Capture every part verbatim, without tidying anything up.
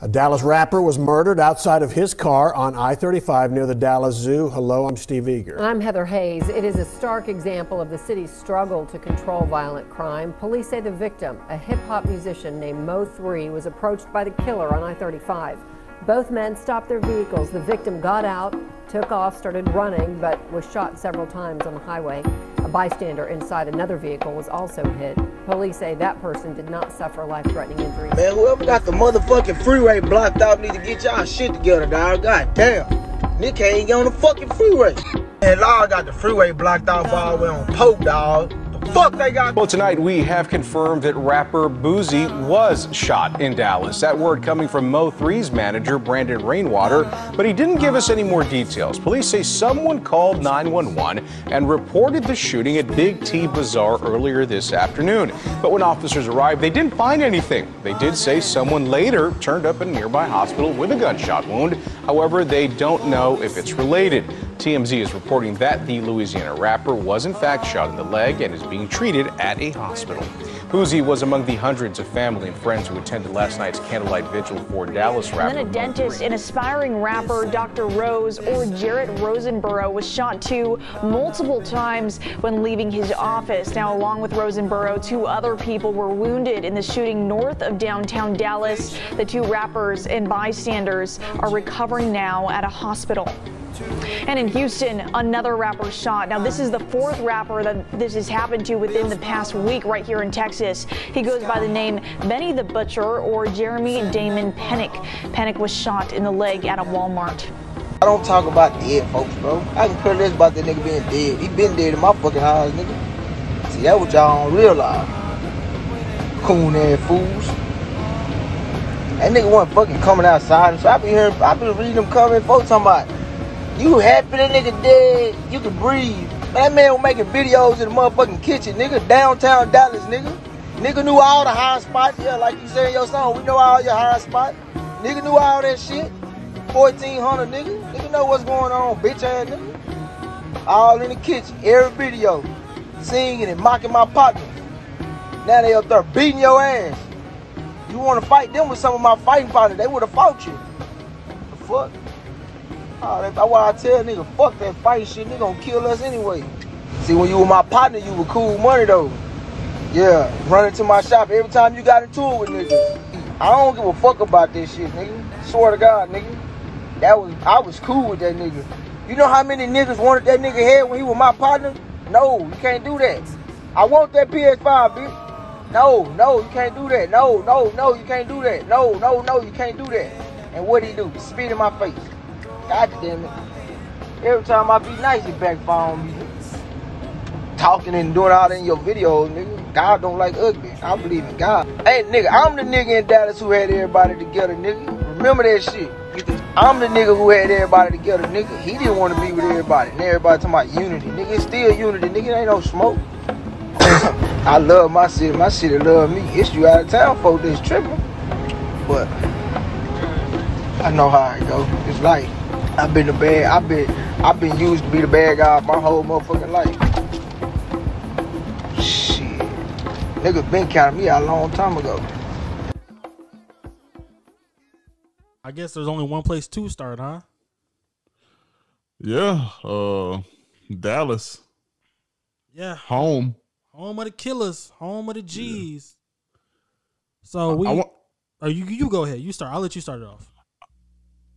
A Dallas rapper was murdered outside of his car on I thirty-five near the Dallas Zoo. Hello, I'm Steve Eager. I'm Heather Hayes. It is a stark example of the city's struggle to control violent crime. Police say the victim, a hip-hop musician named Mo three, was approached by the killer on I thirty-five. Both men stopped their vehicles. The victim got out, took off, started running, but was shot several times on the highway. A bystander inside another vehicle was also hit. Police say that person did not suffer life-threatening injuries. Man, whoever got the motherfucking freeway blocked off need to get y'all shit together, dog. God damn. Nick ain't get on the fucking freeway. And Law got the freeway blocked off all the way on Pope, dog. The fuck they got? Well, tonight we have confirmed that rapper Boosie was shot in Dallas. That word coming from Mo three's manager, Brandon Rainwater, but he didn't give us any more details. Police say someone called nine one one and reported the shooting at Big T Bazaar earlier this afternoon. But when officers arrived, they didn't find anything. They did say someone later turned up in a nearby hospital with a gunshot wound. However, they don't know if it's related. T M Z is reporting that the Louisiana rapper was in fact shot in the leg and is being treated at a hospital. Boosie was among the hundreds of family and friends who attended last night's candlelight vigil for Dallas rapper. And then a dentist, an aspiring rapper, Doctor Rose, or Jarrett Rosenborough, was shot too multiple times when leaving his office. Now, along with Rosenborough, two other people were wounded in the shooting north of downtown Dallas. The two rappers and bystanders are recovering now at a hospital. And in Houston, another rapper shot. Now, this is the fourth rapper that this has happened to within the past week right here in Texas. He goes by the name Benny the Butcher or Jeremy Damon Pennick. Pennick was shot in the leg at a Walmart. I don't talk about dead folks, bro. I can care less about that nigga being dead. He been dead in my fucking house, nigga. See, that's what y'all don't realize. Coon-ass fools. That nigga wasn't fucking coming outside. So I be hearing, I be reading them coming folks talking about, you happy that nigga dead, you can breathe. That man was making videos in the motherfucking kitchen, nigga. Downtown Dallas, nigga. Nigga knew all the high spots. Yeah, like you said in your song, we know all your high spots. Nigga knew all that shit. fourteen hundred, nigga. Nigga know what's going on, bitch ass nigga. All in the kitchen, every video. Singing and mocking my pocket. Now they up there beating your ass. You want to fight them with some of my fighting partners, they would have fought you. The fuck? Oh, that's why I tell nigga, fuck that fight shit, nigga gonna kill us anyway. See, when you were my partner, you were cool money though. Yeah, running to my shop every time you got into it with niggas. I don't give a fuck about this shit, nigga. Swear to God, nigga. That was, I was cool with that nigga. You know how many niggas wanted that nigga head when he was my partner? No, you can't do that. I want that P S five, bitch. No, no, you can't do that. No, no, no, you can't do that. No, no, no, you can't do that. And what'd he do? Spit in my face. God damn it. Every time I be nice, you backfire on me. Talking and doing all that in your videos, nigga. God don't like ugly. I believe in God. Hey, nigga, I'm the nigga in Dallas who had everybody together, nigga. Remember that shit. I'm the nigga who had everybody together, nigga. He didn't want to be with everybody. And everybody talking about unity. Nigga, it's still unity. Nigga, it ain't no smoke. I love my city. My city love me. It's you out of town, folks. That's tripping. But I know how it goes. It's life. I've been the bad, I've been, I've been used to be the bad guy my whole motherfucking life. Shit. Niggas been counting me out a long time ago. I guess there's only one place to start, huh? Yeah, uh, Dallas. Yeah. Home. Home of the killers, home of the G's. Yeah. So I, we, I want, or you, you go ahead, you start, I'll let you start it off.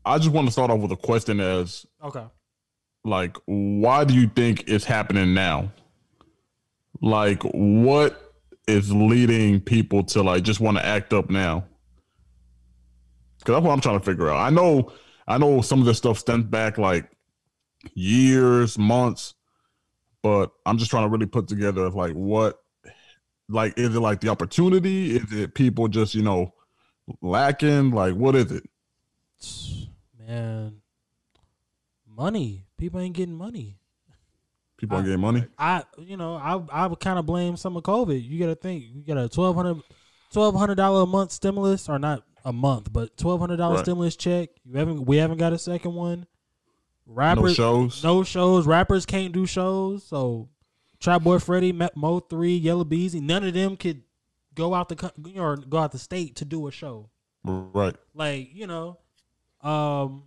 I just want to start off with a question as, okay, like, why do you think it's happening now? Like, what is leading people to, like, just want to act up now? Because that's what I'm trying to figure out. I know, I know some of this stuff stems back, like, years, months, but I'm just trying to really put together, like, what, like, is it, like, the opportunity? Is it people just, you know, lacking? Like, what is it? Man, money. People ain't getting money. People ain't getting money. I, you know, I, I would kind of blame some of COVID. You got to think, you got a twelve hundred, twelve hundred dollar a month stimulus, or not a month, but twelve hundred dollar right. stimulus check. You haven't, we haven't got a second one. Rappers, no shows, no shows. Rappers can't do shows. So, Trap Boy Freddy, Mo three, Yella Beezy, none of them could go out the, or go out the state to do a show. Right. Like, you know, um,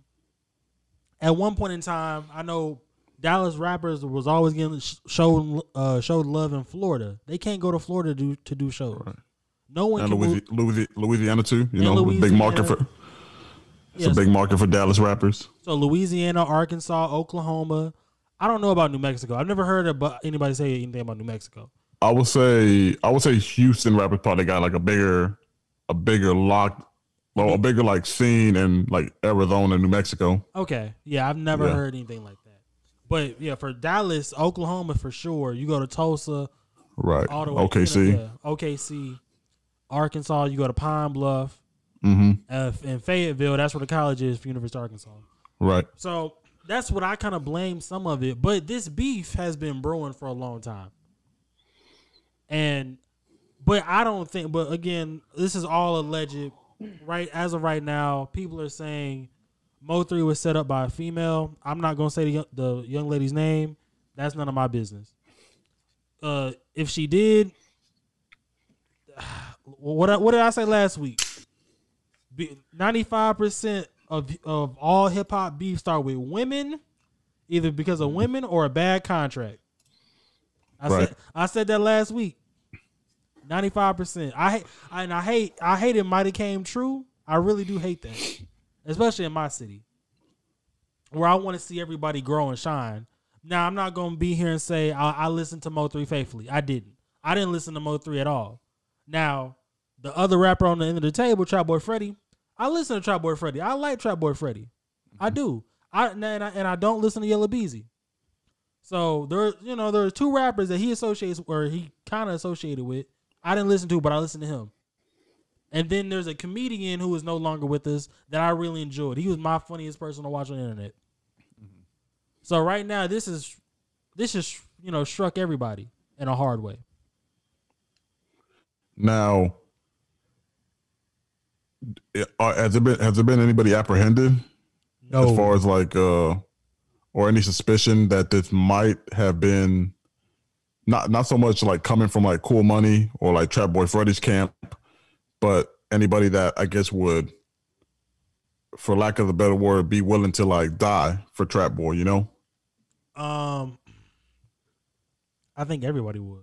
at one point in time, I know Dallas rappers was always getting shown uh, showed love in Florida. They can't go to Florida to do, to do shows. Right. No one and can Louisiana, move. Louisiana too. You know, big market for. It's yeah, a big market for Dallas rappers. So Louisiana, Arkansas, Oklahoma. I don't know about New Mexico. I've never heard about anybody say anything about New Mexico. I would say I would say Houston rappers probably got like a bigger, a bigger lock, well, a bigger like scene in like Arizona, New Mexico. Okay, yeah, I've never yeah. heard anything like that. But yeah, for Dallas, Oklahoma for sure. You go to Tulsa, right? All the way O K C, O K C, Arkansas. You go to Pine Bluff. Mm-hmm. Uh, in Fayetteville, that's where the college is for University of Arkansas. Right. So that's what I kind of blame some of it. But this beef has been brewing for a long time. And, but I don't think, but again, this is all alleged, right? As of right now, people are saying Mo three was set up by a female. I'm not going to say the, the young lady's name. That's none of my business. Uh, if she did, what, what did I say last week? ninety-five percent of of all hip hop beef start with women, either because of women or a bad contract. I right. said I said that last week. ninety-five percent. I and I hate I hate it might have came true. I really do hate that, especially in my city, where I want to see everybody grow and shine. Now I'm not gonna be here and say I, I listened to Mo three faithfully. I didn't. I didn't listen to Mo three at all. Now the other rapper on the end of the table, Trap Boy Freddy. I listen to Trap Boy Freddy. I like Trap Boy Freddy. Mm-hmm. I do. I and, I and I don't listen to Yella Beezy. So there, you know, there are two rappers that he associates or he kind of associated with. I didn't listen to, but I listened to him. And then there's a comedian who is no longer with us that I really enjoyed. He was my funniest person to watch on the internet. Mm-hmm. So right now, this is this is you know struck everybody in a hard way. Now. Uh, has it been has there been anybody apprehended? No. As far as like uh or any suspicion that this might have been not not so much like coming from like Cool Money or like Trap Boy Freddy's camp, but anybody that I guess would, for lack of a better word, be willing to like die for Trap Boy, you know? Um I think everybody would.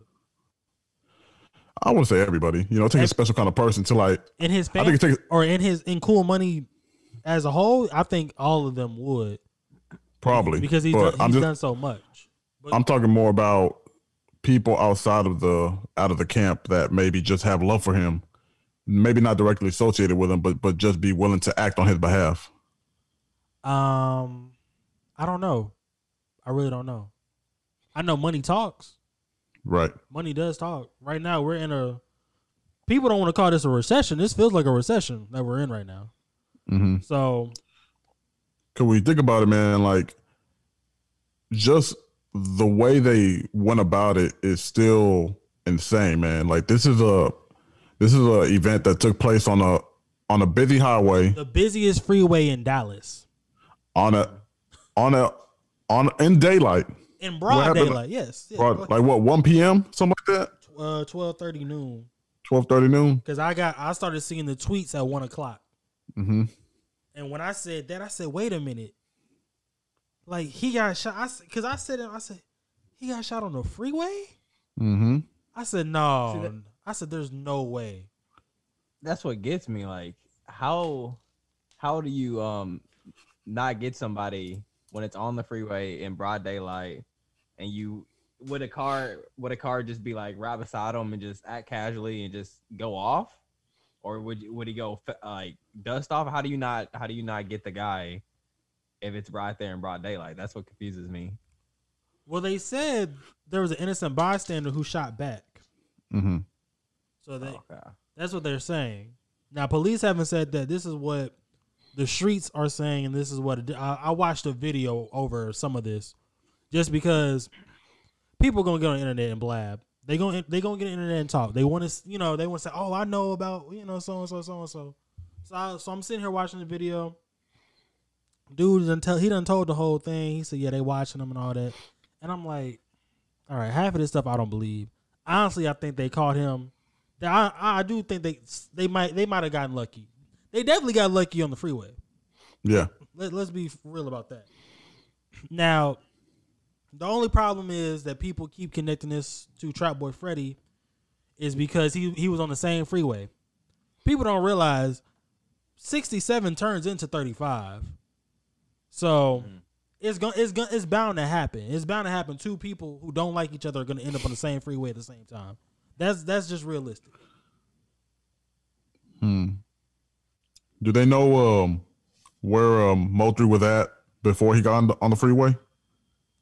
I want to say everybody, you know, take a special kind of person to like in his family, I think it takes, or in his in Cool Money as a whole. I think all of them would probably because he's, done, he's just, done so much. But I'm talking more about people outside of the out of the camp that maybe just have love for him, maybe not directly associated with him, but but just be willing to act on his behalf. Um, I don't know. I really don't know. I know money talks. Right. Money does talk. Right now, we're in a... People don't want to call this a recession. This feels like a recession that we're in right now. Mm-hmm. So... Can we think about it, man? Like, just the way they went about it is still insane, man. Like, this is a... This is an event that took place on a on a busy highway. The busiest freeway in Dallas. On a... On a... on in daylight. In broad daylight, yes. Yeah, broad, like what, one P M something like that? Uh, twelve thirty noon. Twelve thirty noon. Because I got, I started seeing the tweets at one o'clock. Mm-hmm. And when I said that, I said, "Wait a minute!" Like he got shot. Because I, I said, "I said he got shot on the freeway." Mm-hmm. I said, "No." See, that, I said, "There's no way." That's what gets me. Like how how do you um not get somebody when it's on the freeway in broad daylight? And you would a car would a car just be like right beside him and just act casually and just go off, or would would he go uh, like dust off? How do you not how do you not get the guy if it's right there in broad daylight? That's what confuses me. Well, they said there was an innocent bystander who shot back. Mm-hmm. So they, oh, okay. That's what they're saying. Now, police haven't said that. This is what the streets are saying, and this is what it, I, I watched a video over some of this. Just because people are gonna get on the internet and blab, they gonna they gonna get on the internet and talk. They want to, you know, they want to say, "Oh, I know about you know so and so, so and so." So, I, so I'm sitting here watching the video. Dude, until he done told the whole thing, he said, "Yeah, they watching him and all that." And I'm like, "All right, half of this stuff I don't believe." Honestly, I think they caught him. I I do think they they might they might have gotten lucky. They definitely got lucky on the freeway. Yeah. Let, let's be real about that. Now, the only problem is that people keep connecting this to Trap Boy Freddy is because he, he was on the same freeway. People don't realize sixty-seven turns into thirty-five. So mm-hmm. it's gonna it's gonna it's bound to happen. It's bound to happen. Two people who don't like each other are gonna end up on the same freeway at the same time. That's that's just realistic. Hmm. Do they know um where um Moultrie was at before he got on the, on the freeway?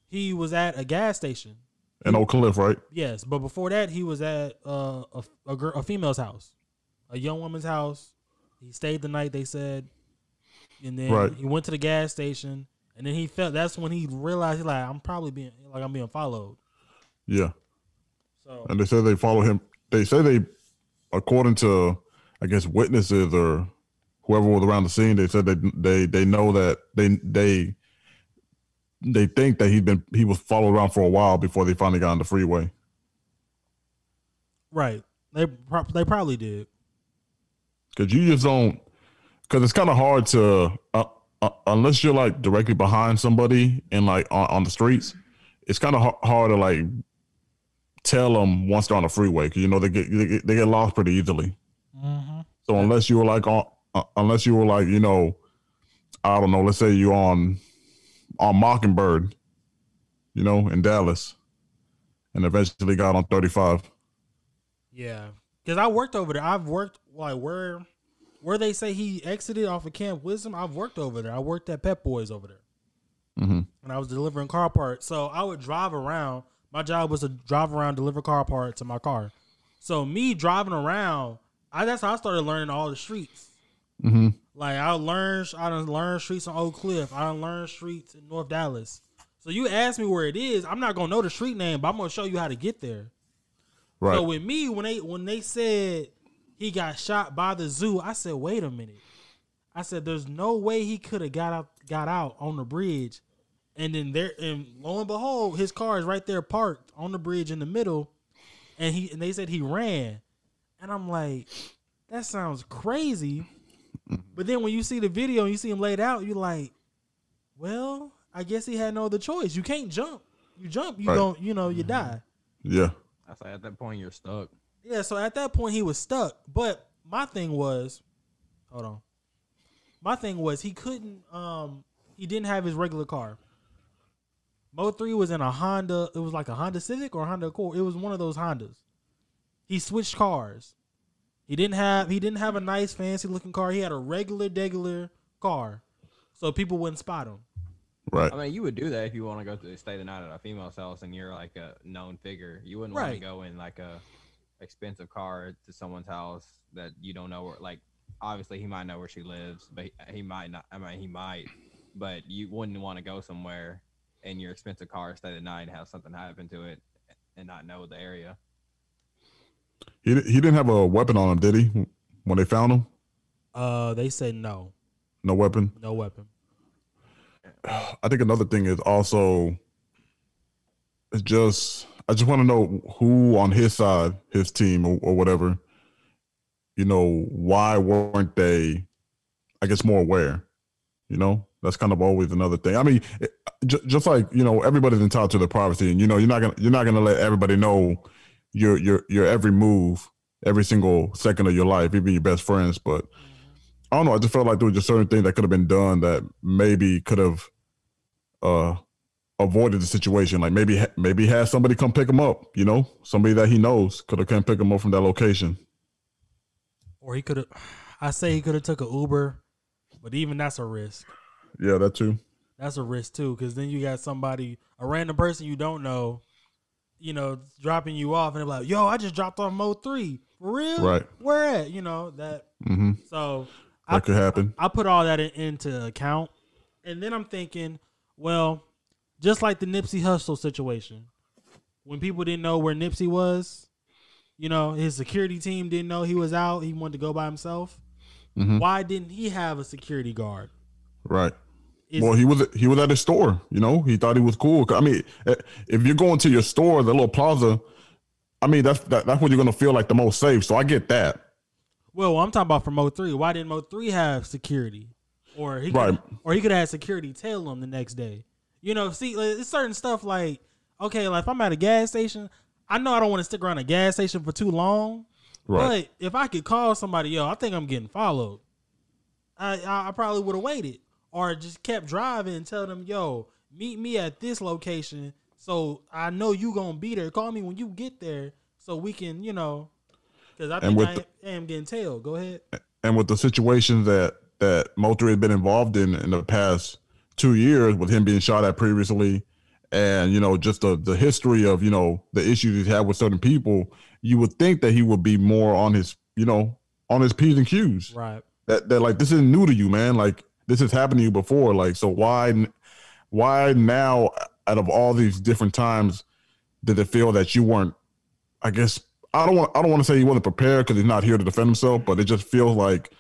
He was at a gas station in Oak Cliff, right? Yes, but before that, he was at uh, a a, girl, a female's house, a young woman's house. He stayed the night, they said, and then right. he went to the gas station, and then he felt that's when he realized he like I'm probably being like I'm being followed. Yeah. So and they said they follow him. They say they, according to I guess witnesses or whoever was around the scene, they said they they they know that they they. They think that he'd been he was followed around for a while before they finally got on the freeway. Right, they pro they probably did. Cause you just don't. Cause it's kind of hard to uh, uh, unless you're like directly behind somebody and like on, on the streets, it's kind of ha hard to like tell them once they're on the freeway. Cause you know they get they get, they get lost pretty easily. Mm-hmm. So unless you were like on uh, unless you were like you know, I don't know. Let's say you're on. on Mockingbird, you know, in Dallas, and eventually got on thirty-five. Yeah, because I worked over there. I've worked like where where they say he exited off of Camp Wisdom. I've worked over there. I worked at Pep Boys over there, mm-hmm. and I was delivering car parts. So I would drive around. My job was to drive around, deliver car parts to my car. So me driving around, I that's how I started learning all the streets. Mm-hmm. Like I learned, I done learned streets on Oak Cliff. I done learned streets in North Dallas. So you ask me where it is, I'm not gonna know the street name, but I'm gonna show you how to get there. Right. So with me, when they when they said he got shot by the zoo, I said, wait a minute. I said, there's no way he could have got out got out on the bridge, and then there and lo and behold, his car is right there parked on the bridge in the middle, and he and they said he ran, and I'm like, that sounds crazy. But then when you see the video and you see him laid out, you're like, well, I guess he had no other choice. You can't jump. You jump, you right. don't, you know, you mm-hmm. die. Yeah. That's like at that point you're stuck. Yeah, so at that point he was stuck. But my thing was, hold on. My thing was he couldn't um he didn't have his regular car. Moultrie was in a Honda, it was like a Honda Civic or a Honda Accord. It was one of those Hondas. He switched cars. He didn't have he didn't have a nice fancy looking car. He had a regular degular car, so people wouldn't spot him. Right. I mean, you would do that if you want to go to stay the night at a female's house and you're like a known figure. You wouldn't right. want to go in like a expensive car to someone's house that you don't know where. Like, obviously, he might know where she lives, but he, he might not. I mean, he might, but you wouldn't want to go somewhere in your expensive car, stay the night, and have something happen to it, and not know the area. He he didn't have a weapon on him, did he? When they found him, uh, they said no, no weapon, no weapon. I think another thing is also, it's just I just want to know who on his side, his team or, or whatever, you know, why weren't they, I guess, more aware? You know, that's kind of always another thing. I mean, it, just, just like you know, everybody's entitled to their privacy, and you know, you're not gonna you're not gonna let everybody know your your your every move, every single second of your life, even your best friends. But I don't know, I just felt like there was just certain things that could have been done that maybe could have uh avoided the situation. Like maybe maybe had somebody come pick him up, you know, somebody that he knows could have come pick him up from that location. Or he could have, I say he could have took an Uber, but even that's a risk. Yeah, that too. That's a risk too, because then you got somebody, a random person you don't know, you know, dropping you off, and they're like, yo, I just dropped off Moultrie. For real? Right. Where at? You know, that. Mm-hmm. So that I, could happen. I put all that in, into account. And then I'm thinking, well, just like the Nipsey Hustle situation, when people didn't know where Nipsey was, you know, his security team didn't know he was out. He wanted to go by himself. Mm-hmm. Why didn't he have a security guard? Right. Is well, he was he was at his store. You know, he thought he was cool. I mean, if you're going to your store, the little plaza, I mean, that's that, that's when you're gonna feel like the most safe. So I get that. Well, I'm talking about from Mo three. Why didn't Mo three have security? Or he right. could, or he could have had security tell him the next day. You know, see, like, it's certain stuff like, okay, like if I'm at a gas station, I know I don't want to stick around a gas station for too long. Right. But if I could call somebody, yo, I think I'm getting followed, I, I, I probably would have waited or just kept driving and tell them, yo, meet me at this location so I know you going to be there. Call me when you get there so we can, you know, because I think I am, I am getting tailed. Go ahead. And with the situation that, that Motor has been involved in in the past two years with him being shot at previously and, you know, just the, the history of, you know, the issues he's had with certain people, you would think that he would be more on his, you know, on his P's and Q's. Right. That, that like, this isn't new to you, man. Like, this has happened to you before. Like, so why, why now out of all these different times did it feel that you weren't, I guess, I don't want, I don't want to say he wasn't prepared because he's not here to defend himself, but it just feels like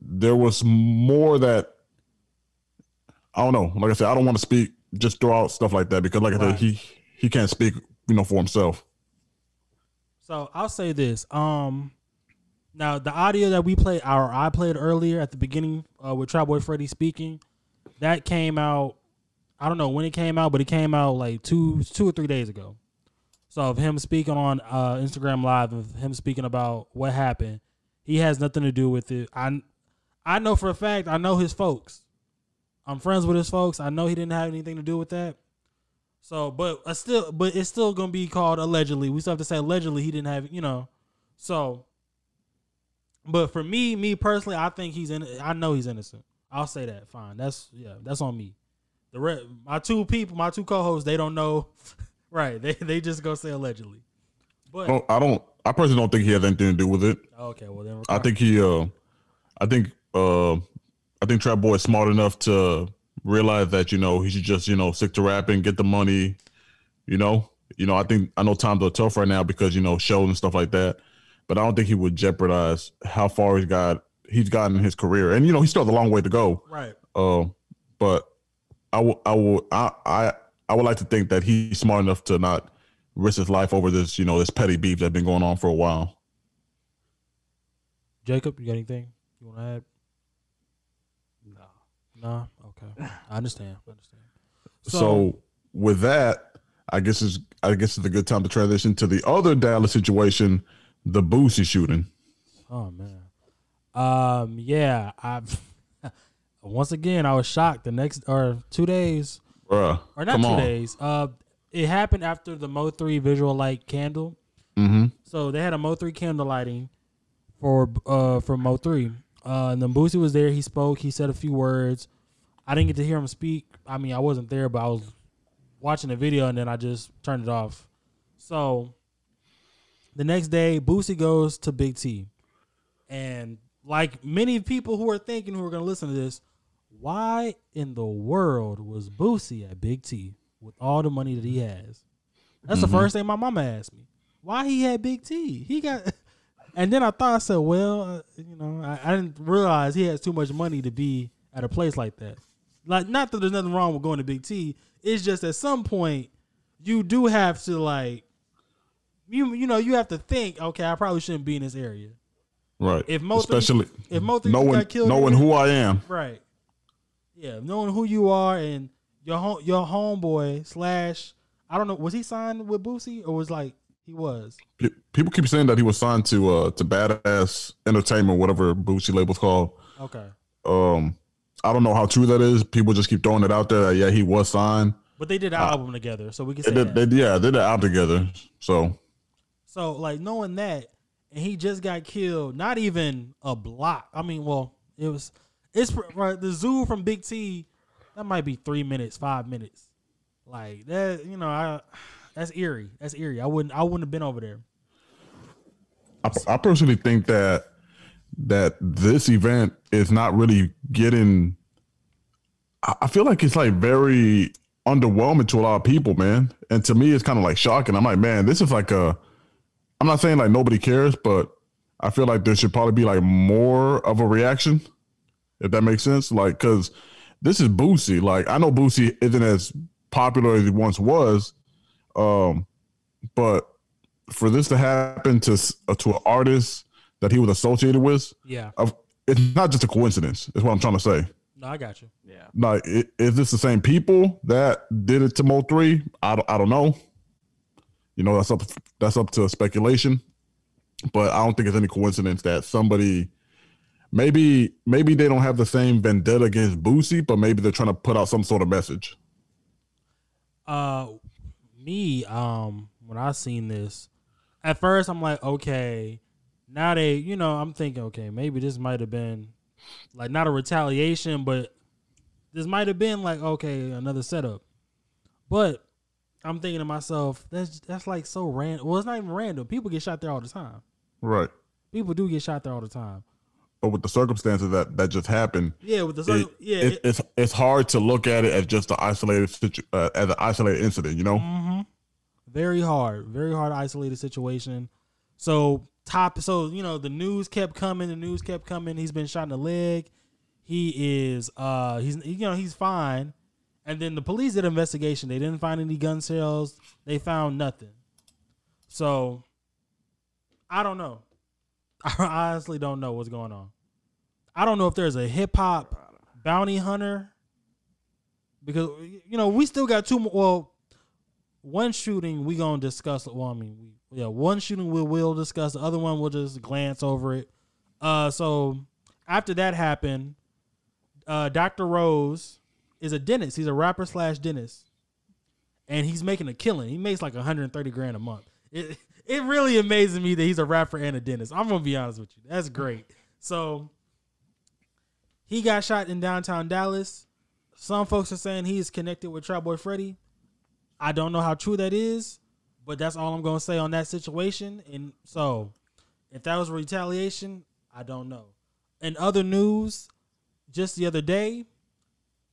there was more that, I don't know. Like I said, I don't want to speak, just throw out stuff like that because like right. I said, he, he can't speak, you know, for himself. So I'll say this. Um, now the audio that we played, our I played earlier at the beginning uh, with Trap Boy Freddy speaking, that came out. I don't know when it came out, but it came out like two, two or three days ago. So of him speaking on uh, Instagram Live, of him speaking about what happened, he has nothing to do with it. I, I know for a fact. I know his folks. I'm friends with his folks. I know he didn't have anything to do with that. So, but I still, but it's still gonna be called allegedly. We still have to say allegedly he didn't have, you know. So, but for me, me personally, I think he's in. I know he's innocent. I'll say that. Fine. That's yeah. That's on me. The re my two people, my two co-hosts, they don't know. Right. They they just gonna say allegedly. But well, I don't. I personally don't think he has anything to do with it. Okay. Well then. I think he. Uh, I think. Uh, I think Trap Boy is smart enough to realize that, you know, he should just, you know, stick to rapping, get the money, you know, you know, I think I know times are tough right now because, you know, shows and stuff like that, but I don't think he would jeopardize how far he's got, he's gotten in his career. And, you know, he still has a long way to go. Right. Uh, but I will, I will, I, I, I would like to think that he's smart enough to not risk his life over this, you know, this petty beef that's been going on for a while. Jacob, you got anything you want to add? No, okay, I understand. I understand. So, so with that, I guess is I guess it's a good time to transition to the other Dallas situation, the Boosie shooting. Oh man, um, yeah, I once again I was shocked. The next or two days, Bruh, or not two on. days. Uh, it happened after the Mo three visual light candle. Mm-hmm. So they had a Mo three candle lighting for uh for Mo three. Uh, and then Boosie was there. He spoke. He said a few words. I didn't get to hear him speak. I mean, I wasn't there, but I was watching the video, and then I just turned it off. So the next day, Boosie goes to Big T. And like many people who are thinking who are going to listen to this, why in the world was Boosie at Big T with all the money that he has? That's mm-hmm. the first thing my mama asked me. Why he had Big T? He got... And then I thought, I said, well, you know, I, I didn't realize he has too much money to be at a place like that. Like, not that there's nothing wrong with going to Big T. It's just at some point you do have to, like, you you know, you have to think, okay, I probably shouldn't be in this area. Right. If Mo Especially if Mo knowing, got killed knowing who I am. Right. Yeah, knowing who you are and your home, your homeboy slash, I don't know, was he signed with Boosie or was like, he was. People keep saying that he was signed to uh to Badass Entertainment, whatever Boosie label's called. Okay. Um, I don't know how true that is. People just keep throwing it out there that yeah, he was signed. But they did an I, album together, so we can say they, that. They, yeah, they did an album together. So. So like knowing that, and he just got killed. Not even a block. I mean, well, it was it's right, the zoo from Big T. That might be three minutes, five minutes, like that. You know, I. That's eerie. That's eerie. I wouldn't. I wouldn't have been over there. I, I personally think that that this event is not really getting. I feel like it's like very underwhelming to a lot of people, man. And to me, it's kind of like shocking. I'm like, man, this is like a. I'm not saying like nobody cares, but I feel like there should probably be like more of a reaction, if that makes sense. Like, cause this is Boosie. Like, I know Boosie isn't as popular as he once was. Um, but for this to happen to uh, to an artist that he was associated with, yeah, of, it's not just a coincidence. Is what I'm trying to say. No, I got you. Yeah. Like, it, is this the same people that did it to Mo three? I don't, I don't know. You know, that's up that's up to speculation. But I don't think it's any coincidence that somebody, maybe maybe they don't have the same vendetta against Boosie, but maybe they're trying to put out some sort of message. Uh, me, um, when I seen this, at first I'm like, okay, now they, you know, I'm thinking, okay, maybe this might have been like not a retaliation, but this might have been like, okay, another setup. But I'm thinking to myself, that's that's like so random. Well, it's not even random. People get shot there all the time. Right. People do get shot there all the time. But with the circumstances that, that just happened, yeah, with the circ- it, yeah, it, it, it's it's hard to look at it as just an isolated situ- uh, as an isolated incident. You know, mm-hmm. very hard, very hard isolated situation. So top, so you know, the news kept coming. The news kept coming. He's been shot in the leg. He is, uh, he's you know, he's fine. And then the police did an investigation. They didn't find any gun sales. They found nothing. So, I don't know. I honestly don't know what's going on. I don't know if there's a hip-hop bounty hunter. Because, you know, we still got two more. Well, one shooting we going to discuss. Well, I mean, we, yeah, one shooting we will discuss. The other one we'll just glance over it. Uh, so, after that happened, uh, Doctor Rose is a dentist. He's a rapper slash dentist. And he's making a killing. He makes like one hundred thirty grand a month. It it really amazes me that he's a rapper and a dentist. I'm going to be honest with you. That's great. So he got shot in downtown Dallas. Some folks are saying he is connected with Trap Boy Freddy. I don't know how true that is, but that's all I'm going to say on that situation. And so if that was retaliation, I don't know. In other news, just the other day,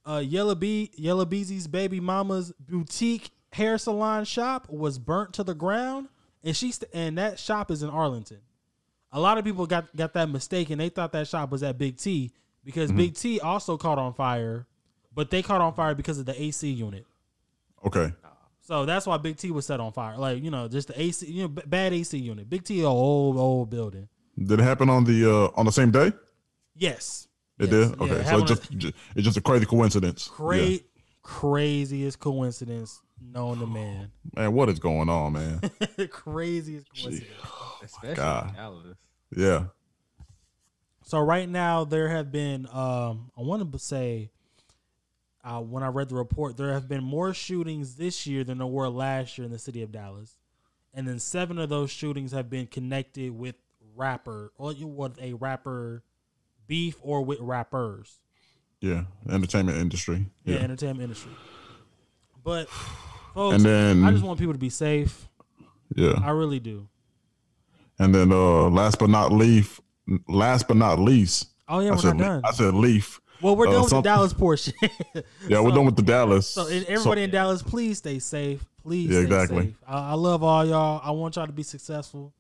Uh, Yella Bee, Yella Beezy's baby mama's boutique hair salon shop was burnt to the ground, and she st- and that shop is in Arlington. A lot of people got, got that mistaken. They thought that shop was at Big T because mm-hmm. Big T also caught on fire, but they caught on fire because of the A C unit. Okay. So that's why Big T was set on fire. Like, you know, just the A C, you know, b- bad A C unit. Big T, an old old building. Did it happen on the uh, on the same day? Yes. It yes. did? Okay. Yeah, so it's just, just, it's just a crazy coincidence. Great, yeah. Craziest coincidence known to man. Man, what is going on, man? Craziest coincidence. Oh, especially God. In Dallas. Yeah. So right now there have been, um, I want to say, uh, when I read the report, there have been more shootings this year than there were last year in the city of Dallas. And then seven of those shootings have been connected with rapper, or with a rapper beef or with rappers. Yeah, entertainment industry. Yeah, yeah entertainment industry. But folks, and then, I just want people to be safe. Yeah. I really do. And then uh, last but not least, last but not least. Oh, yeah, I we're said, not done. I said leaf. Well, we're uh, done with something. The Dallas portion. Yeah, so, we're done with the Dallas. So everybody so, in Dallas, please stay safe. Please yeah, stay exactly. safe. I, I love all y'all. I want y'all to be successful.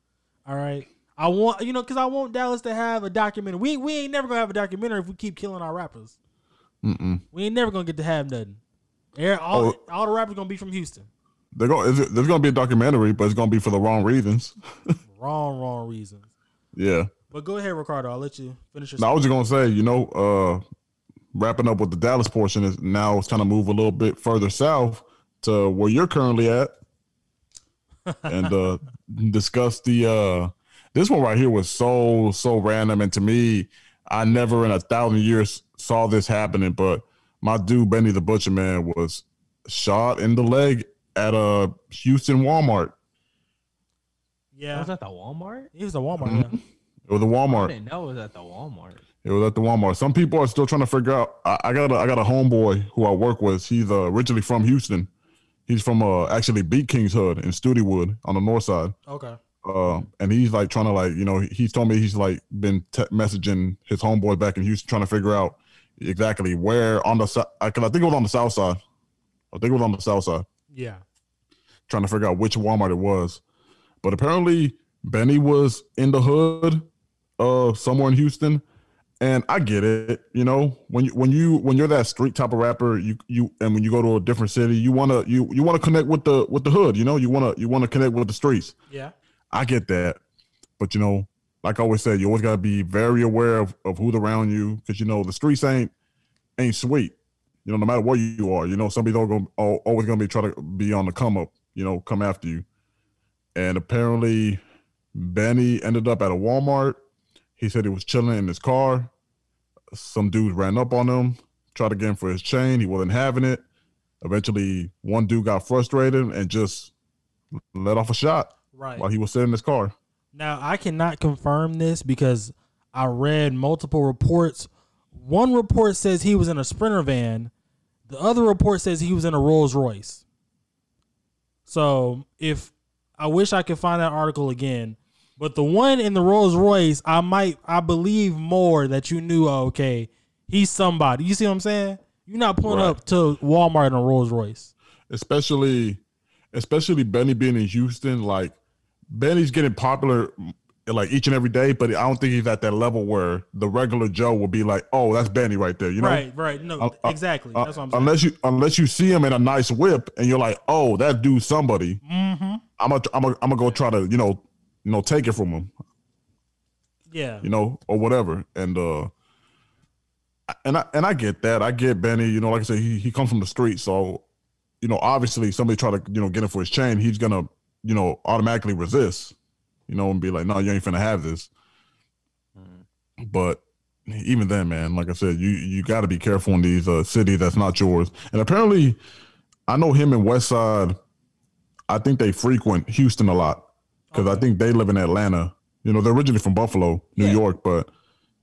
All right. I want, you know, because I want Dallas to have a documentary. We we ain't never going to have a documentary if we keep killing our rappers. Mm-mm. We ain't never going to get to have nothing. All, oh, all the rappers going to be from Houston. They're going. There's going to be a documentary, but it's going to be for the wrong reasons. wrong, wrong reasons. Yeah. But go ahead, Ricardo. I'll let you finish your no, story. I was just going to say, you know, uh, wrapping up with the Dallas portion, is now it's kind of move a little bit further south to where you're currently at and uh, discuss the uh, – this one right here was so, so random. And to me, I never in a thousand years saw this happening, but my dude, Benny the Butcher, man, was shot in the leg at a Houston Walmart. Yeah. Was that the Walmart? It was a Walmart, mm-hmm. yeah. It was a Walmart. I didn't know it was at the Walmart. It was at the Walmart. Some people are still trying to figure out. I, I got a, I got a homeboy who I work with. He's uh, originally from Houston. He's from uh, actually Beat King's Hood in Studewood on the north side. Okay. Uh, and he's like trying to like, you know, he's told me he's like been te- messaging his homeboy back in Houston trying to figure out exactly where on the side. I, cause I think it was on the south side. I think it was on the south side. Yeah. Trying to figure out which Walmart it was. But apparently Benny was in the hood uh, somewhere in Houston. And I get it. You know, when you, when you, when you're that street type of rapper, you, you, and when you go to a different city, you want to, you, you want to connect with the, with the hood, you know, you want to, you want to connect with the streets. Yeah. I get that, but you know, like I always said, you always got to be very aware of, of who's around you, because, you know, the streets ain't ain't sweet. You know, no matter where you are, you know, somebody's always going to be trying to be on the come up, you know, come after you. And apparently Benny ended up at a Walmart. He said he was chilling in his car. Some dude ran up on him, tried to get him for his chain. He wasn't having it. Eventually, one dude got frustrated and just let off a shot right while he was sitting in his car. Now, I cannot confirm this because I read multiple reports. One report says he was in a Sprinter van. The other report says he was in a Rolls Royce. So if I wish I could find that article again, but the one in the Rolls Royce, I might, I believe more that you knew, okay, he's somebody. You see what I'm saying? You're not pulling right up to Walmart in a Rolls Royce. Especially, especially Benny being in Houston, like, Benny's getting popular like each and every day, but I don't think he's at that level where the regular Joe will be like, "Oh, that's Benny right there." You know, right, right, no, uh, exactly. Uh, that's what I'm saying. Unless you unless you see him in a nice whip and you're like, "Oh, that dude's somebody," mm-hmm. I'm gonna I'm gonna I'm gonna go try to you know you know take it from him. Yeah, you know, or whatever, and uh, and I and I get that. I get Benny. You know, like I said, he he comes from the street, so you know, obviously, somebody try to you know get him for his chain, he's gonna, you know, automatically resist, you know, and be like, no, you ain't finna have this. Mm-hmm. But even then, man, like I said, you you got to be careful in these uh, cities that's not yours. And apparently, I know him and Westside, I think they frequent Houston a lot because okay. I think they live in Atlanta. You know, they're originally from Buffalo, New yeah. York, but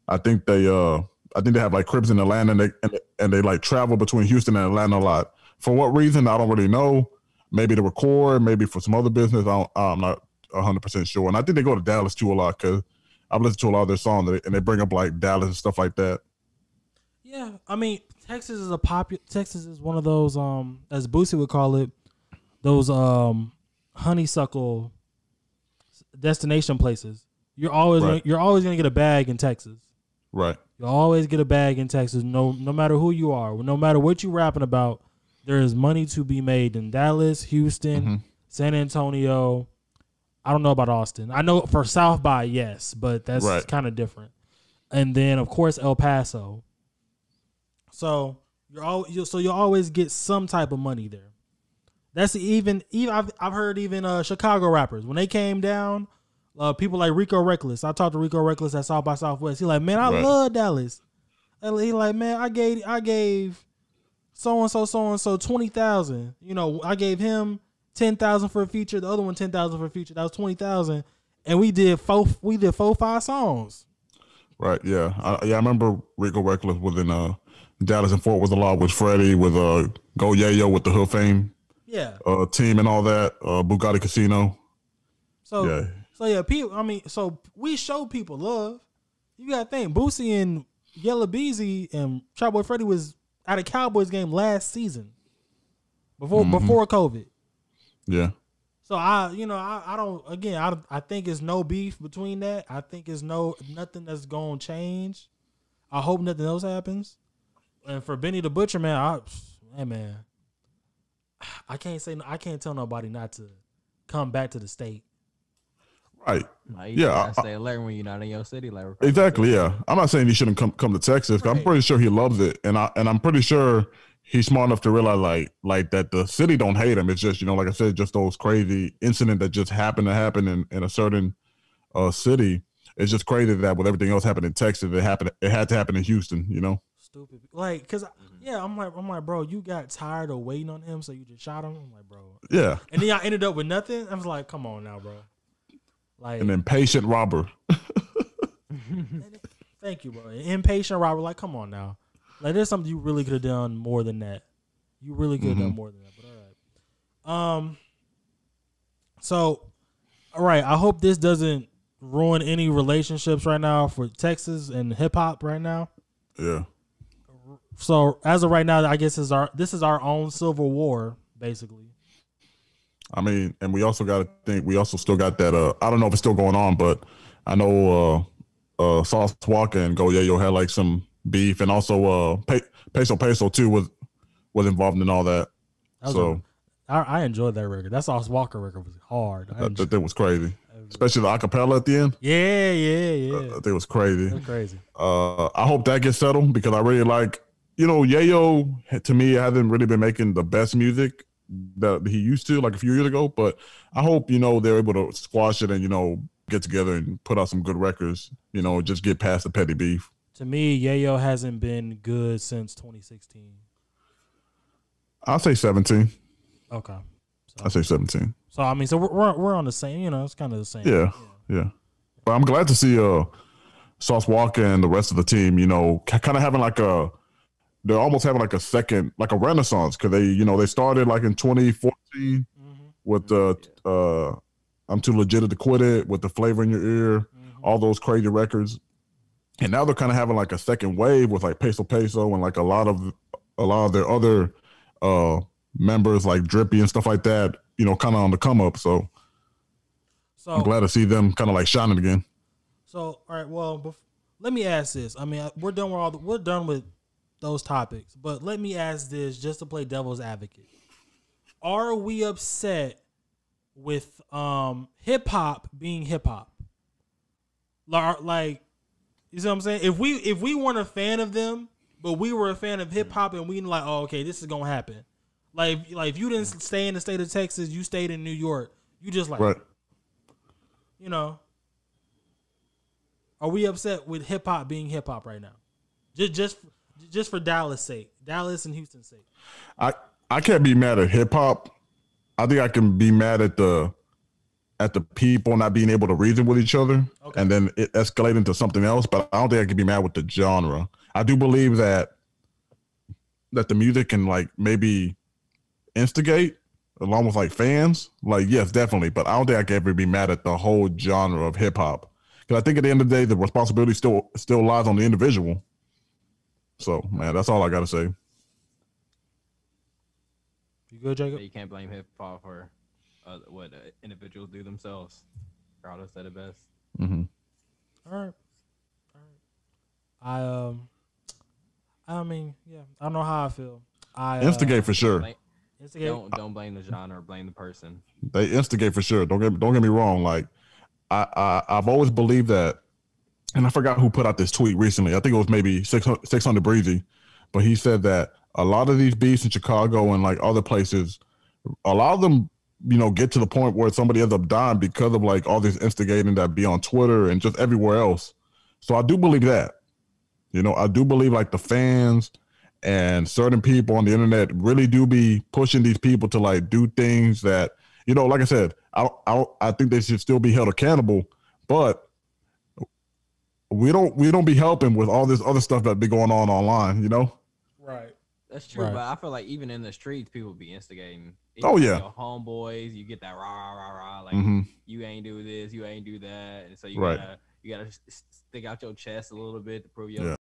I think they uh I think they have like cribs in Atlanta and they, and, and they like travel between Houston and Atlanta a lot. For what reason, I don't really know. Maybe to record, maybe for some other business. I don't, I'm not one hundred percent sure. And I think they go to Dallas too a lot because I've listened to a lot of their songs and they bring up like Dallas and stuff like that. Yeah, I mean, Texas is a popular. Texas is one of those, um, as Boosie would call it, those um, honeysuckle destination places. You're always right. gonna, you're always gonna get a bag in Texas. Right. You always get a bag in Texas. No, no matter who you are, no matter what you rapping about. There is money to be made in Dallas, Houston, mm-hmm. San Antonio. I don't know about Austin. I know for South by, yes, but that's right. kind of different. And then, of course, El Paso. So you're all you so you'll always get some type of money there. That's even even I've I've heard even uh, Chicago rappers when they came down, uh, people like Rico Reckless. I talked to Rico Reckless at South by Southwest. He like, man, I right. love Dallas. And he like, man, I gave I gave. So and so, so and so, twenty thousand. You know, I gave him ten thousand for a feature. The other one, ten thousand for a feature. That was twenty thousand, and we did four. We did four, five songs. Right. Yeah. I, yeah. I remember Rico Reckless was in uh, Dallas and Fort Worth a lot with Freddy, with uh, Go Yayo with the Hood Fame. Yeah. Uh, team and all that. Uh, Bugatti Casino. So. Yeah. So yeah, people. I mean, so we show people love. You gotta think, Boosie and Yella Beezy and Trap Boy Freddy was at a Cowboys game last season, before mm-hmm. before COVID. Yeah. So I, you know, I, I don't. Again, I I think there's no beef between that. I think there's no nothing that's gonna change. I hope nothing else happens. And for Benny the Butcher, man, I, hey man, I can't say I can't tell nobody not to come back to the state. Right. Like, you yeah. I, stay alert when you're not in your city. Like exactly. Yeah. I'm not saying he shouldn't come come to Texas. Right. I'm pretty sure he loves it, and I and I'm pretty sure he's smart enough to realize like like that the city don't hate him. It's just you know like I said, just those crazy incident that just happened to happen in, in a certain uh, city. It's just crazy that with everything else happened in Texas, it happened. It had to happen in Houston. You know. Stupid. Like, cause yeah, I'm like I'm like bro, you got tired of waiting on him, so you just shot him. I'm like, bro. Yeah. And then y'all ended up with nothing. I was like, come on now, bro. Like an impatient robber. Thank you, bro. An impatient robber. Like, come on now. Like, there's something you really could have done more than that. You really could have mm-hmm. done more than that. But all right. Um. So, all right. I hope this doesn't ruin any relationships right now for Texas and hip hop right now. Yeah. So as of right now, I guess is our this is our own civil war basically. I mean, and we also got to think, we also still got that, uh, I don't know if it's still going on, but I know uh, uh, Sauce Walker and Go Yayo had like some beef, and also uh, Pe Peso Peso too was was involved in all that. that so a, I, I enjoyed that record. That Sauce Walker record was hard. I that, that, that was crazy. especially the acapella at the end. Yeah, yeah, yeah. I think it was crazy. It was crazy. Uh, I hope that gets settled because I really like, you know, Yayo to me hasn't really been making the best music that he used to like a few years ago, but I hope, you know, they're able to squash it and, you know, get together and put out some good records, you know, just get past the petty beef. To me, Yayo hasn't been good since twenty sixteen. I'll say seventeen. Okay. So, I'll say seventeen. So, I mean, so we're, we're on the same, you know, it's kind of the same. Yeah, yeah, yeah. But I'm glad to see uh, Sauce Walker and the rest of the team, you know, kind of having like a, they're almost having like a second, like a renaissance because they, you know, they started like in twenty fourteen mm-hmm. with the, yeah. uh, I'm Too Legit to Quit It, with The Flavor in Your Ear, mm-hmm. all those crazy records. And now they're kind of having like a second wave with like Peso Peso and like a lot of, a lot of their other uh, members like Drippy and stuff like that, you know, kind of on the come up. So, so I'm glad to see them kind of like shining again. So, all right, well, bef- let me ask this. I mean, we're done with all the, we're done with those topics, but let me ask this just to play devil's advocate. Are we upset with um, hip hop being hip hop? Like, you see what I'm saying? If we if we weren't a fan of them, but we were a fan of hip hop and we like, oh, okay, this is gonna happen. Like, like if you didn't stay in the state of Texas, you stayed in New York. You just like, right. you know, are we upset with hip hop being hip hop right now? Just just just for Dallas' sake, Dallas and Houston's sake. I I can't be mad at hip hop. I think I can be mad at the. at the people not being able to reason with each other okay. and then it escalated into something else. But I don't think I could be mad with the genre. I do believe that, that the music can like maybe instigate along with like fans. Like, yes, definitely. But I don't think I could ever be mad at the whole genre of hip hop. Cause I think at the end of the day, the responsibility still, still lies on the individual. So man, that's all I got to say. You good, Jacob? You can't blame hip hop for Uh, what uh, individuals do themselves. Carlos said it best. Mm-hmm. All right, all right. I um, I mean, yeah, I don't know how I feel. I instigate uh, for sure. Blame, instigate. Don't don't blame the genre. Blame the person. They instigate for sure. Don't get don't get me wrong. Like I, I I've always believed that, and I forgot who put out this tweet recently. I think it was maybe six hundred Breezy, but he said that a lot of these beats in Chicago and like other places, a lot of them, you know, get to the point where somebody ends up dying because of like all this instigating that be on Twitter and just everywhere else. So I do believe that, you know, I do believe like the fans and certain people on the internet really do be pushing these people to like do things that, you know, like I said, I I, I think they should still be held accountable, but we don't, we don't be helping with all this other stuff that be going on online, you know? Right. That's true, right. But I feel like even in the streets, people be instigating. Even oh yeah, your homeboys, you get that rah rah rah, like mm-hmm. you ain't do this, you ain't do that, and so you right. gotta you gotta stick out your chest a little bit to prove your yeah.